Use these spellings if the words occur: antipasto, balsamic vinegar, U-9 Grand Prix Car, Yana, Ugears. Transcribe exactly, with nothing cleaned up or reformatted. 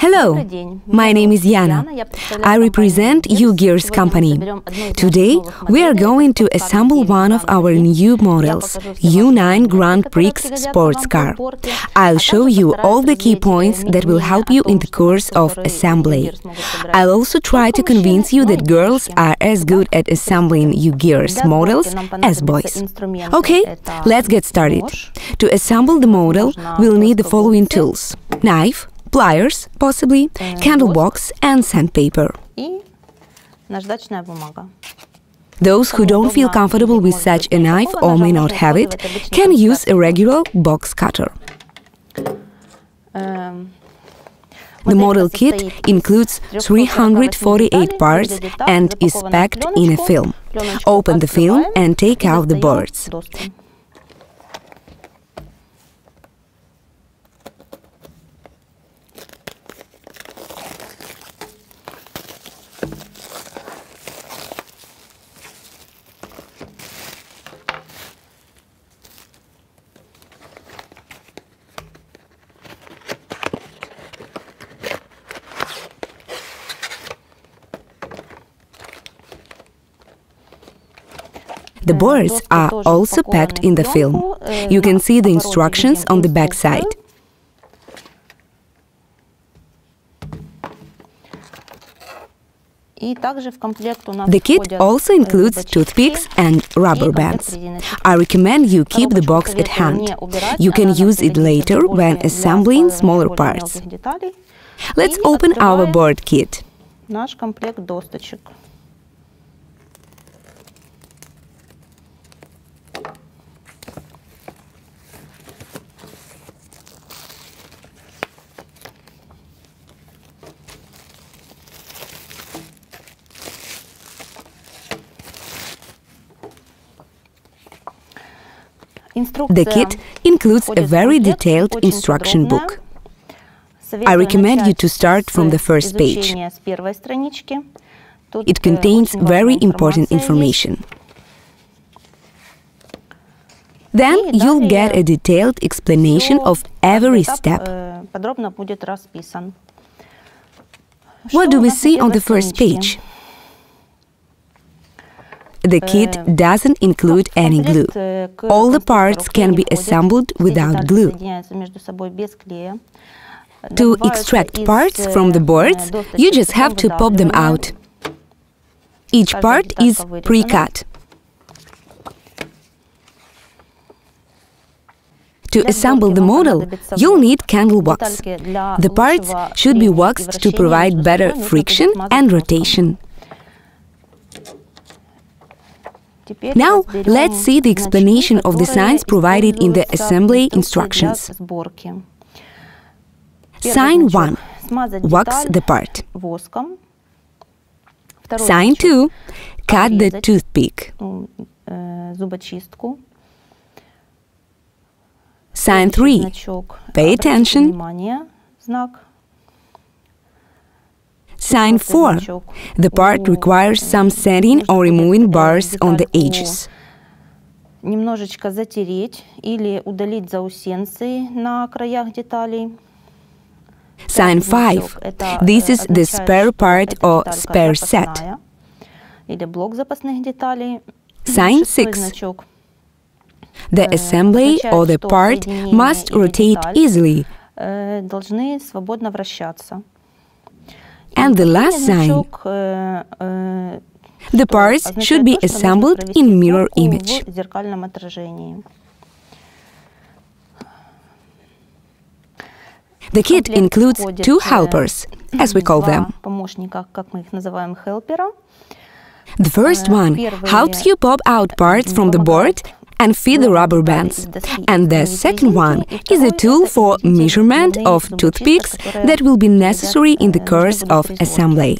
Hello, my name is Yana. I represent Ugears company. Today we are going to assemble one of our new models, U nine Grand Prix sports car. I'll show you all the key points that will help you in the course of assembly. I'll also try to convince you that girls are as good at assembling Ugears models as boys. Okay, let's get started. To assemble the model, we'll need the following tools: knife, pliers, possibly, candle box and sandpaper. Those who don't feel comfortable with such a knife or may not have it, can use a regular box cutter. The model kit includes three hundred forty-eight parts and is packed in a film. Open the film and take out the boards. The boards are also packed in the film. You can see the instructions on the back side. The kit also includes toothpicks and rubber bands. I recommend you keep the box at hand. You can use it later when assembling smaller parts. Let's open our board kit. The kit includes a very detailed instruction book. I recommend you to start from the first page. It contains very important information. Then you'll get a detailed explanation of every step. What do we see on the first page? The kit doesn't include any glue. All the parts can be assembled without glue. To extract parts from the boards, you just have to pop them out. Each part is pre-cut. To assemble the model, you'll need candle wax. The parts should be waxed to provide better friction and rotation. Now, let's see the explanation of the signs provided in the assembly instructions. Sign one. Wax the part. Sign two. Cut the toothpick. Sign three. Pay attention. Sign four. The part requires some sanding or removing bars on the edges. Sign five. This is the spare part or spare set. Sign six. The assembly or the part must rotate easily. And the last sign. The parts should be assembled in mirror image. The kit includes two helpers, as we call them. The first one helps you pop out parts from the board and feed the rubber bands. And the second one is a tool for measurement of toothpicks that will be necessary in the course of assembly.